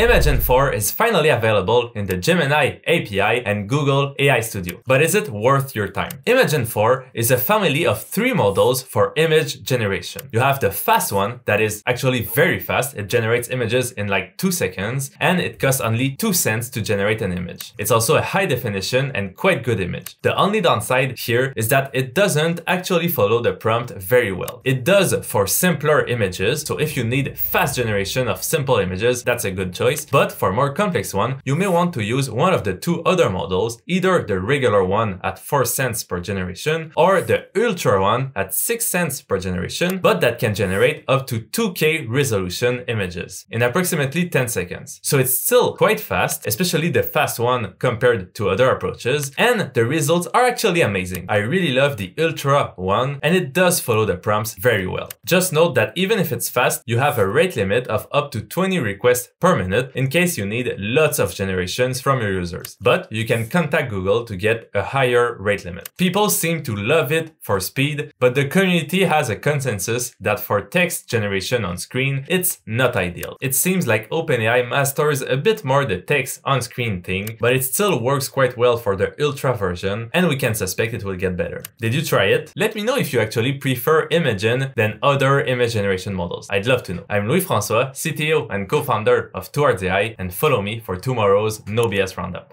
Imagen 4 is finally available in the Gemini API and Google AI Studio. But is it worth your time? Imagen 4 is a family of 3 models for image generation. You have the fast one that is actually very fast. It generates images in like 2 seconds and it costs only 2 cents to generate an image. It's also a high definition and quite good image. The only downside here is that it doesn't actually follow the prompt very well. It does for simpler images. So if you need fast generation of simple images, that's a good choice. But for more complex one, you may want to use one of the 2 other models, either the regular one at 4 cents per generation or the ultra one at 6 cents per generation, but that can generate up to 2K resolution images in approximately 10 seconds. So it's still quite fast, especially the fast one compared to other approaches, and the results are actually amazing. I really love the ultra one and it does follow the prompts very well. Just note that even if it's fast, you have a rate limit of up to 20 requests per minute in case you need lots of generations from your users. But you can contact Google to get a higher rate limit. People seem to love it for speed, but the community has a consensus that for text generation on screen, it's not ideal. It seems like OpenAI masters a bit more the text on screen thing, but it still works quite well for the Ultra version and we can suspect it will get better. Did you try it? Let me know if you actually prefer Imagen than other image generation models. I'd love to know. I'm Louis-François, CTO and co-founder of Towards AI, and follow me for tomorrow's No BS Roundup.